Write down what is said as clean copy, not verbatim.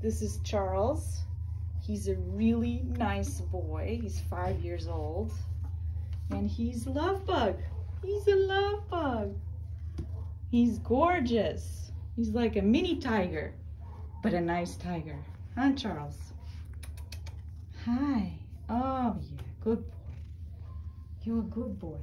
This is Charles. He's a really nice boy. He's 5 years old. And he's a love bug. He's a love bug. He's gorgeous. He's like a mini tiger, but a nice tiger. Huh, Charles? Hi. Oh, yeah. Good boy. You're a good boy.